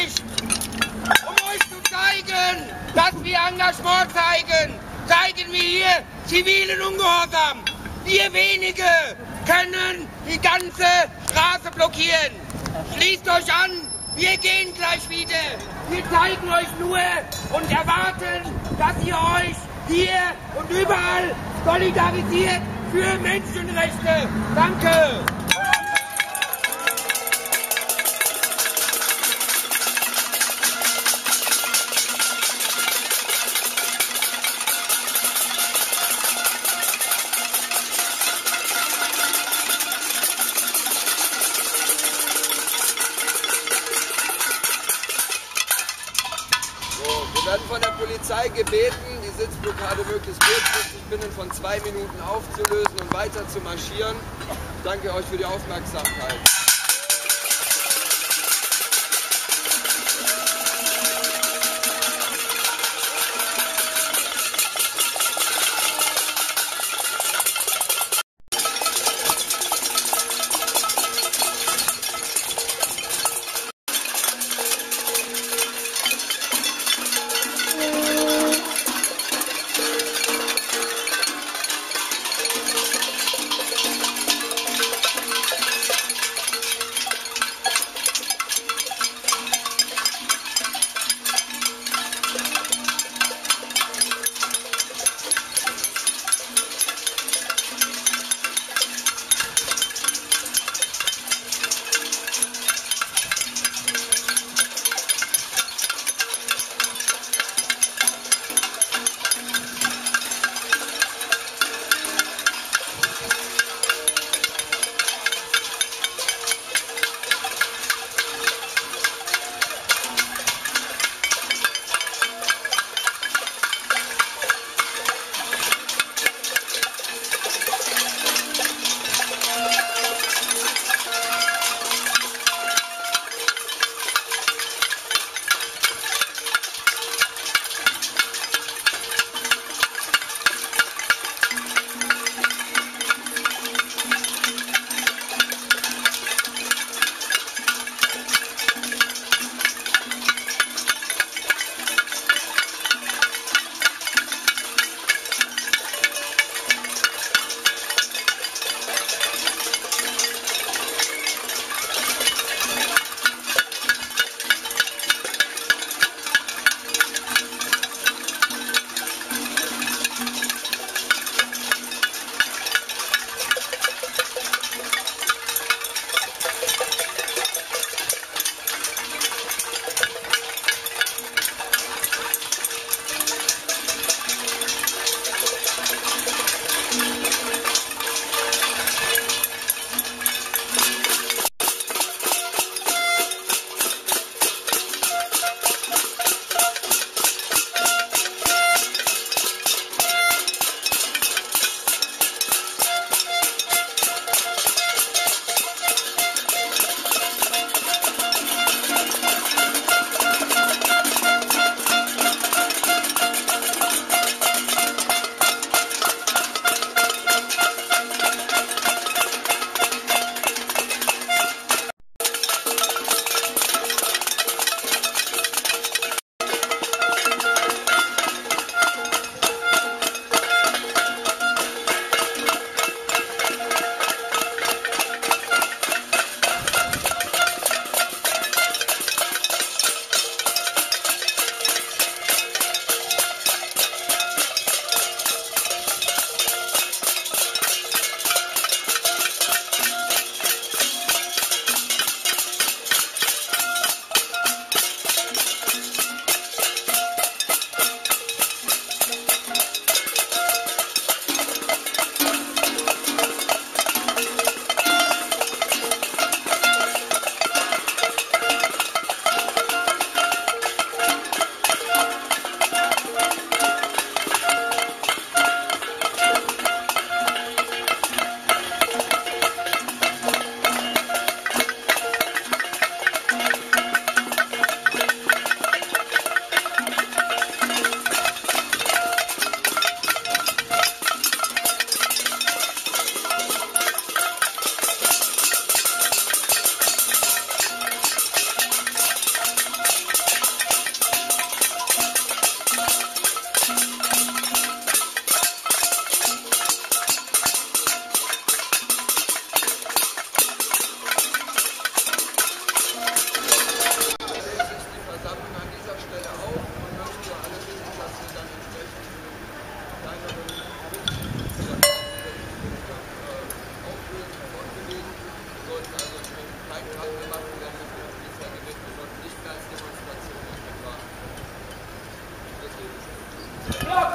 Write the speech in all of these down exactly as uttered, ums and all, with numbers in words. Um euch zu zeigen, dass wir Engagement zeigen, zeigen wir hier zivilen Ungehorsam. Wir wenige können die ganze Straße blockieren. Schließt euch an, wir gehen gleich wieder. Wir zeigen euch nur und erwarten, dass ihr euch hier und überall solidarisiert für Menschenrechte. Danke. Wir werden von der Polizei gebeten, die Sitzblockade möglichst kurzfristig binnen von zwei Minuten aufzulösen und weiter zu marschieren. Ich danke euch für die Aufmerksamkeit.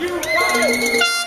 You